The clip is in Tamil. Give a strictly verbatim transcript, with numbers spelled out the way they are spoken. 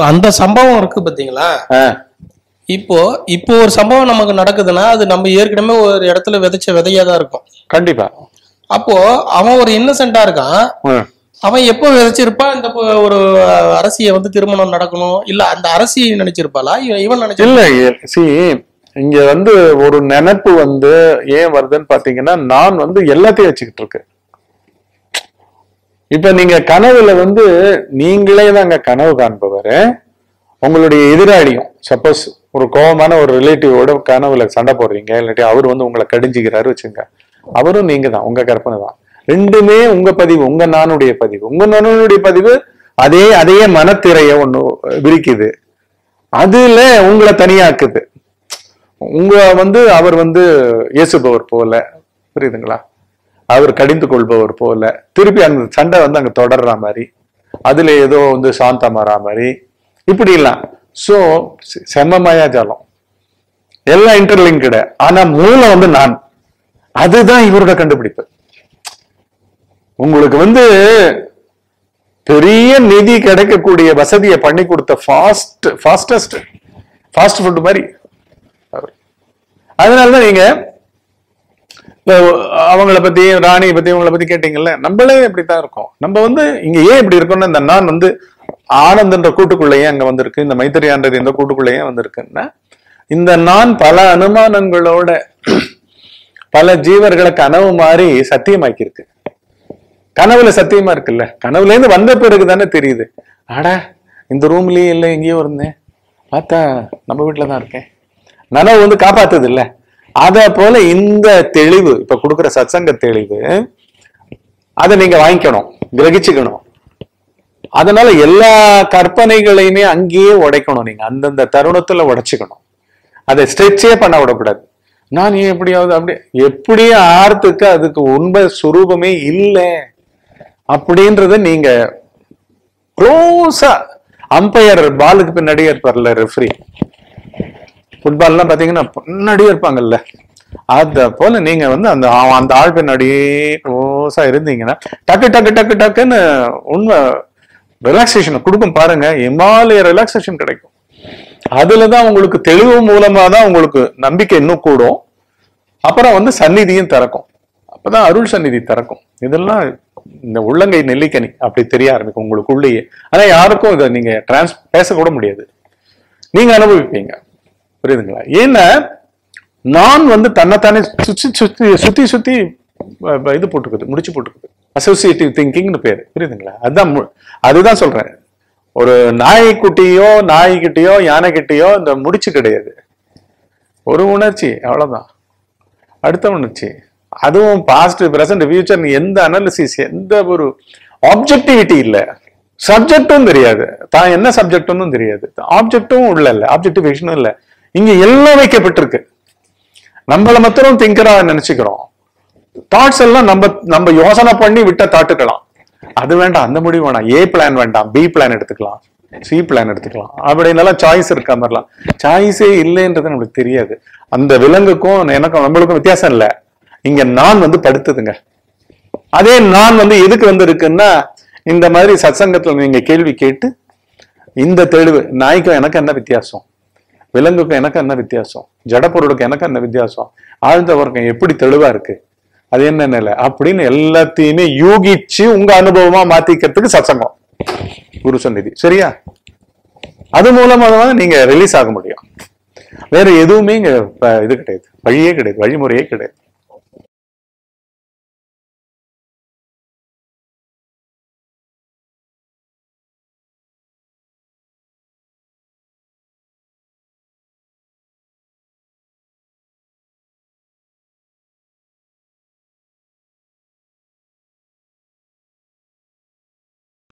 இப்ப அந்த சம்பவம் இருக்கு பாத்தீங்களா. இப்போ இப்போ ஒரு சம்பவம் நமக்கு நடக்குதுன்னா அது நம்ம ஏற்கனவே ஒரு இடத்துல விதைச்ச விதையாதான் இருக்கும். கண்டிப்பா. அப்போ அவன் ஒரு இன்னசென்டா இருக்கான். அவன் எப்போ விதைச்சிருப்பா இந்த ஒரு அரசியை வந்து திருமணம் நடக்கணும் இல்ல அந்த அரசியை நினைச்சிருப்பாளா இவன் நினைச்சிருக்க. இங்க வந்து ஒரு நினைப்பு வந்து ஏன் வருதுன்னு பாத்தீங்கன்னா நான் வந்து எல்லாத்தையும் வச்சுக்கிட்டு இருக்கேன். இப்ப நீங்க கனவுல வந்து நீங்களே தாங்க கனவு காண்பவர். உங்களுடைய எதிராளியும் சப்போஸ் ஒரு கோபமான ஒரு ரிலேட்டிவோட கனவுல சண்டை போடுறீங்க இல்லாட்டி அவர் வந்து உங்களை கடிஞ்சிக்கிறாரு வச்சுங்க, அவரும் நீங்க தான், உங்க கற்பனை தான். ரெண்டுமே உங்க பதிவு, உங்க நானுடைய பதிவு. உங்க நானுடைய பதிவு அதே அதே மனத்திரைய ஒண்ணு விரிக்குது, அதுல உங்களை தனியாக்குது. உங்க வந்து அவர் வந்து ஏசுபவர் போல, புரியுதுங்களா, அவர் கடிந்து கொள்பவர் போல, திருப்பி அந்த சண்டை வந்து அங்க தொடர்ற மாதிரி, அதுல ஏதோ வந்து சாந்தமாற மாதிரி, இப்படி எல்லாம். சோ செம்ம மாயாஜாலம், எல்லாம் இன்டர்லிங்க். ஆனா மூல வந்து நான், அதுதான் இவரோட கண்டுபிடிப்பு. உங்களுக்கு வந்து பெரிய நிதி கிடைக்கக்கூடிய வசதியை பண்ணி கொடுத்த ஃபாஸ்ட் ஃபாஸ்டஸ்ட் ஃபாஸ்ட் ஃபுட் மாதிரி. அதனாலதான் நீங்க அவங்களை பத்தி ராணியை பத்தி உங்களை பத்தி கேட்டீங்கல்ல, நம்மளே இப்படித்தான் இருக்கோம். நம்ம வந்து இங்க ஏன் இப்படி இருக்கோம்னா இந்த நான் வந்து ஆனந்தன்ற கூட்டுக்குள்ளேயே அங்க வந்திருக்கு, இந்த மைத்திரியான்றது இந்த கூட்டுக்குள்ளேயே வந்திருக்குன்னா இந்த நான் பல அனுமானங்களோட பல ஜீவர்களை கனவு மாறி சத்தியமாக்கி இருக்கு. கனவுல சத்தியமா இருக்குல்ல, கனவுல இருந்து வந்த பிறகு தானே தெரியுது. ஆடா இந்த ரூம்லயே இல்லை, எங்கேயோ இருந்தேன், பார்த்தா நம்ம வீட்டுலதான் இருக்கேன். நனவு வந்து காப்பாத்துது இல்ல, அத போல இந்த தெளிவு இப்ப கொடுக்குற சத்சங்க தெளிவு அதை நீங்க வாங்கிக்கணும், கிரகிச்சுக்கணும். அதனால எல்லா கற்பனைகளையுமே அங்கேயே உடைக்கணும், நீங்க அந்தந்த தருணத்துல உடைச்சுக்கணும். அதை ஸ்ட்ரெச்சே பண்ண விடக்கூடாது. நான் ஏன் எப்படியாவது அப்படி எப்படியே ஆர்த்துக்கு அதுக்கு உண்மை சுரூபமே இல்லை அப்படின்றத நீங்க க்ளோஸா. அம்பையர் பாலுக்கு பின்னாடி இருப்பார்ல, ரெஃப்ரி, ஃபுட்பால்லாம் பாத்தீங்கன்னா பின்னாடியே இருப்பாங்கல்ல, அத போல நீங்க வந்து அந்த அந்த ஆள் பின்னாடியே க்ளோஸா இருந்தீங்கன்னா டக்கு டக்கு டக்கு டக்குன்னு உண்மை ரிலாக்சேஷனை கொடுக்கும் பாருங்க. இமாலய ரிலாக்சேஷன் கிடைக்கும். அதுலதான் உங்களுக்கு தெளிவு மூலமா தான் உங்களுக்கு நம்பிக்கை இன்னும் கூடும். அப்புறம் வந்து சந்நிதியும் திறக்கும், அப்பதான் அருள் சந்நிதி திறக்கும். இதெல்லாம் இந்த உள்ளங்கை நெல்லிக்கனி அப்படி தெரிய ஆரம்பிக்கும் உங்களுக்கு உள்ளேயே. ஆனா யாருக்கும் இதை நீங்க டிரான்ஸ் பேச கூட முடியாது, நீங்க அனுபவிப்பீங்க, புரியுதுங்களா. ஏன்னா நான் வந்து தன்னைத்தானே சுத்தி சுத்தி சுத்தி சுத்தி இது போட்டுக்குது, முடிச்சு போட்டுக்குது. அசோசியேட்டிவ் திங்கிங்னு பேரு, புரியுதுங்களா. அதுதான் அதுதான் சொல்றேன். ஒரு நாய்க்குட்டியோ நாய்கிட்டயோ யானைகிட்டயோ இந்த முடிச்சு கிடையாது. ஒரு உணர்ச்சி அவ்வளவுதான், அடுத்த உணர்ச்சி. அதுவும் பாஸ்ட் பிரசன்ட் ஃபியூச்சர் எந்த அனாலிசிஸ் எந்த ஒரு ஆப்ஜெக்டிவிட்டி இல்லை, சப்ஜெக்டும் தெரியாது, தான் என்ன சப்ஜெக்டும் தெரியாது, ஆப்ஜெக்டும் உள்ள இல்லை, ஆப்ஜெக்டிஃபிகேஷனும் இல்லை. இங்க எல்லாம் வைக்கப்பட்டிருக்கு. நம்மளை மாத்திரம் திங்கரா நினைச்சுக்கிறோம். தாட்ஸ் எல்லாம் நம்ம நம்ம யோசனை பண்ணி விட்ட தாட்டுக்கலாம். அது வேண்டாம், அந்த முடிவு வேண்டாம். ஏ பிளான் வேண்டாம், பி பிளான் எடுத்துக்கலாம், சி பிளான் எடுத்துக்கலாம் அப்படின்னால சாய்ஸ் இருக்க மாதிரிலாம் சாய்ஸே இல்லைன்றது நம்மளுக்கு தெரியாது. அந்த விலங்குக்கும் எனக்கும் நம்மளுக்கும் வித்தியாசம் இல்லை. இங்க நான் வந்து படுத்துதுங்க. அதே நான் வந்து எதுக்கு வந்து இருக்குன்னா இந்த மாதிரி சத்சங்கத்துல நீங்க கேள்வி கேட்டு இந்த தெளிவு, நாய்க்கும் எனக்கு என்ன வித்தியாசம், விலங்குக்கும் எனக்கு என்ன வித்தியாசம், ஜடப்பொருளுக்கும் எனக்கு என்ன வித்தியாசம், ஆழ்ந்த வர்க்கம் எப்படி தெளிவா இருக்கு, அது என்ன நிலை அப்படின்னு எல்லாத்தையுமே யூகிச்சு உங்க அனுபவமா மாத்திக்கிறதுக்கு சத்சங்கம், குரு சந்நிதி, சரியா. அது மூலமா நீங்க ரிலீஸ் ஆக முடியும். வேற எதுவுமே இங்க இது கிடையாது, வழியே கிடையாது, வழிமுறையே கிடையாது.